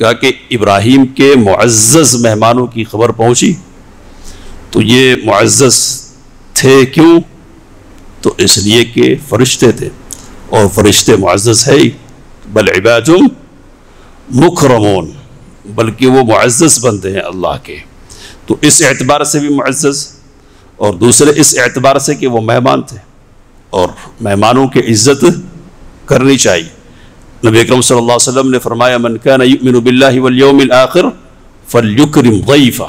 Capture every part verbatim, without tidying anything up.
कहा कि इब्राहीम के मुअज़्ज़ मेहमानों की खबर पहुंची। तो ये मुअज़्ज़ थे क्यों? तो इसलिए कि फरिश्ते थे, और फरिश्ते मुअज़्ज़ है ही। बल इबादुम मुकरमून, बल्कि वो मुअज़्ज़ बनते हैं अल्लाह के, तो इस एतबार से भी मुअज़्ज़, और दूसरे इस एतबार से कि वो मेहमान थे, और मेहमानों की इज़्ज़त करनी चाहिए। नबी अकरम सल्लल्लाहु अलैहि वसल्लम ने फरमाया, मन कान युमिनु बिल्लाहि वल यौमिल आखिर फल्युकरिम ज़ैफ़ा,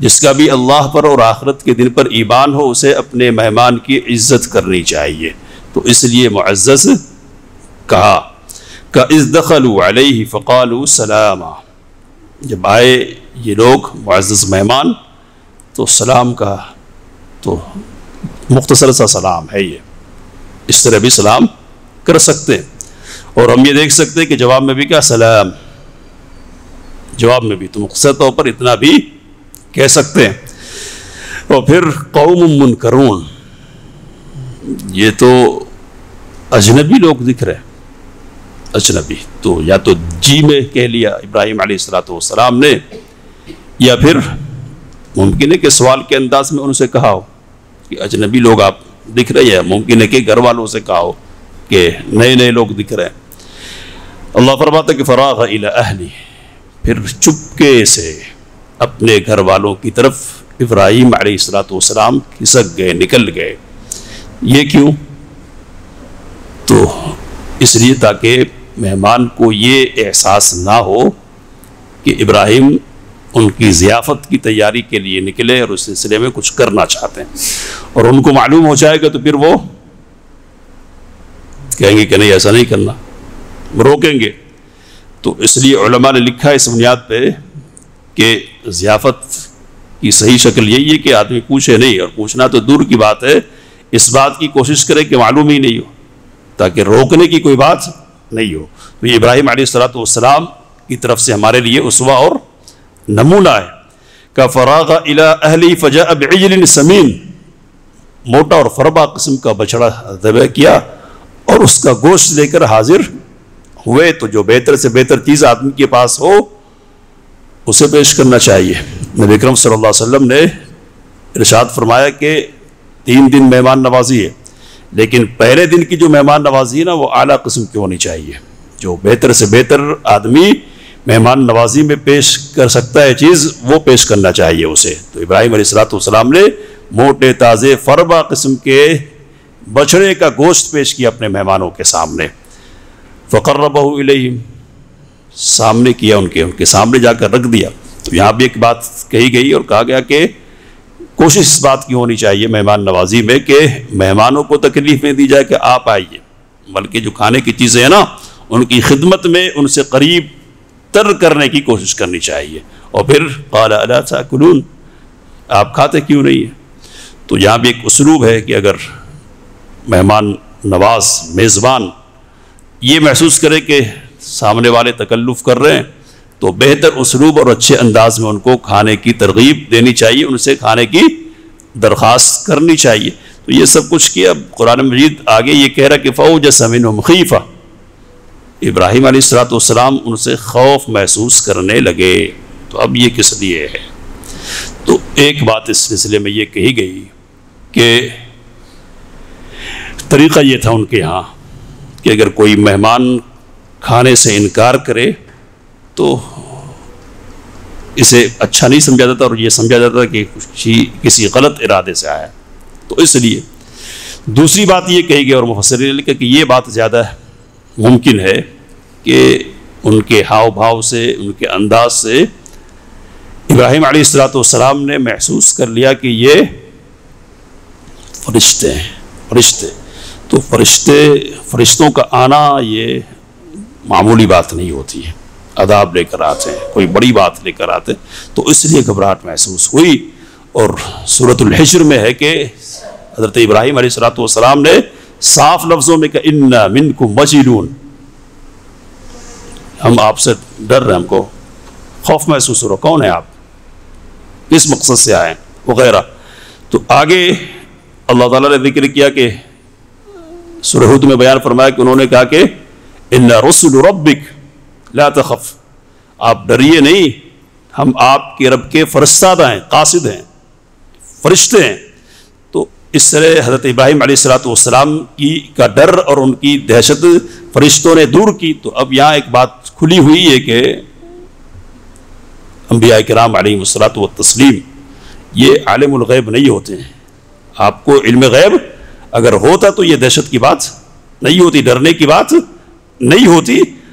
जिसका भी अल्लाह पर और आखिरत के दिन पर ईमान हो उसे अपने मेहमान की इज़्ज़त करनी चाहिए। तो इसलिए मुअज़्ज़ कहा। का इज़ दखलू अलैहि फ़क़ालू सलामा, जब आए ये लोग मुअज़्ज़ मेहमान तो सलाम कहा। तो मुख्तसर सा सलाम है ये, इस तरह भी सलाम कर सकते हैं। और हम ये देख सकते हैं कि जवाब में भी क्या सलाम, जवाब में भी, तो मुख्तसर तौर पर इतना भी कह सकते हैं। और फिर कौम मुनकरून, ये तो अजनबी लोग दिख रहे हैं, अजनबी। तो या तो जी में कह लिया इब्राहीम अलैहिस्सलाम ने, या फिर मुमकिन है कि सवाल के अंदाज में उनसे कहा हो कि अजनबी लोग आप दिख रहे हैं, मुमकिन है कि घर वालों से कहा हो कि नए नए लोग दिख रहे हैं। अल्लाह फरमाता है कि फ़राग़ इला अहली, फिर चुपके से अपने घर वालों की तरफ इब्राहीम अलैहिस्सलाम खिसक गए, निकल गए। ये क्यों? तो इसलिए ताकि मेहमान को ये एहसास ना हो कि इब्राहीम उनकी ज़ियाफ़त की तैयारी के लिए निकले और उस सिलसिले में कुछ करना चाहते हैं, और उनको मालूम हो जाएगा तो फिर वो कहेंगे कि नहीं ऐसा नहीं करना, रोकेंगे। तो इसलिए उलमा ने लिखा इस बुनियाद पे कि ज़ियाफ़त की सही शक्ल यही है कि आदमी पूछे नहीं, और पूछना तो दूर की बात है, इस बात की कोशिश करे कि मालूम ही नहीं हो, ताकि रोकने की कोई बात नहीं हो। तो ये इब्राहीम अलैहिस्सलाम की तरफ से हमारे लिए उसवा और नमूना है। का फरागा इला अहली फजा बिइजलिन समीन, मोटा और फरबा किस्म का बछड़ा दबा किया और उसका गोश्त लेकर हाजिर हुए। तो जो बेहतर से बेहतर चीज़ आदमी के पास हो उसे पेश करना चाहिए। नबी अकरम सल्लल्लाहु अलैहि वसल्लम ने इरशाद फरमाया कि तीन दिन मेहमान नवाजी है, लेकिन पहले दिन की जो मेहमान नवाजी है ना वो आला किस्म की होनी चाहिए। जो बेहतर से बेहतर आदमी मेहमान नवाजी में पेश कर सकता है चीज़, वो पेश करना चाहिए उसे। तो इब्राहीम अलैहिस्सलाम ने मोटे ताज़े फरबा किस्म के बछड़े का गोश्त पेश किया अपने मेहमानों के सामने। फ़क़र्रबहु इलैहिम, सामने किया उनके, उनके सामने जाकर रख दिया। तो यहाँ भी एक बात कही गई और कहा गया कि कोशिश इस बात की होनी चाहिए मेहमान नवाजी में कि मेहमानों को तकलीफ़ नहीं दी जाए कि आप आइए, बल्कि जो खाने की चीज़ें हैं ना उनकी खिदमत में उनसे करीब तर करने की कोशिश करनी चाहिए। और फिर क़ाला अला ताकुलून, आप खाते क्यों नहीं है? तो यहाँ भी एक उसलूब है कि अगर मेहमान नवाज मेज़बान ये महसूस करे कि सामने वाले तकल्लुफ़ कर रहे हैं, तो बेहतर उसलूब और अच्छे अंदाज में उनको खाने की तरगीब देनी चाहिए, उनसे खाने की दरख्वास्त करनी चाहिए। तो ये सब कुछ किया। कुरान मजीद आगे ये कह रहा कि फ़ौजस मिनहुम खीफ़ा, इब्राहीम अलैहिस्सलाम उनसे खौफ महसूस करने लगे। तो अब ये किस लिए है? तो एक बात इस सिलसिले में ये कही गई कि तरीक़ा ये था उनके यहाँ कि अगर कोई मेहमान खाने से इनकार करे तो इसे अच्छा नहीं समझा जाता, और ये समझा जाता कि किसी गलत इरादे से आया। तो इसलिए दूसरी बात ये कही गई, और मुफस्सिरीन ने लिखा कि ये बात ज़्यादा मुमकिन है कि उनके हाव भाव से, उनके अंदाज से इब्राहीम अलैहिस्सलाम ने महसूस कर लिया कि ये फरिश्ते हैं, फरिश्ते। तो फरिश्ते, फरिश्तों का आना ये मामूली बात नहीं होती है, अदाब लेकर आते हैं, कोई बड़ी बात लेकर आते हैं। तो इसलिए घबराहट महसूस हुई। और सूरतुल हिज्र में है कि हज़रत इब्राहीम अलैहिस्सलाम ने साफ लफ्ज़ों में कहा, इन्ना मिनकुम वजीलून, हम आपसे डर रहे हैं, हमको खौफ महसूस हो रहा, कौन है आप, किस मकसद से आए वगैरह। तो आगे अल्लाह ताला ने जिक्र किया कि सूरह हुद में बयान फरमाया कि उन्होंने कहा कि इन्ना रसूल रब्बिक ला तखफ, आप डरिए नहीं, हम आपके रब के फरस्तादा हैं, कासिद हैं, फरिश्ते हैं। तो इस तरह हज़रत इब्राहीम अलैहिस्सलाम की का डर और उनकी दहशत फरिश्तों ने दूर की। तो अब यहाँ एक बात खुली हुई है कि अंबिया किराम अलैहिमुस्सलातु व तस्लीम ये आलिमुल गैब नहीं होते हैं। आपको इल्म गैब अगर होता तो ये दहशत की बात नहीं होती, डरने की बात नहीं होती।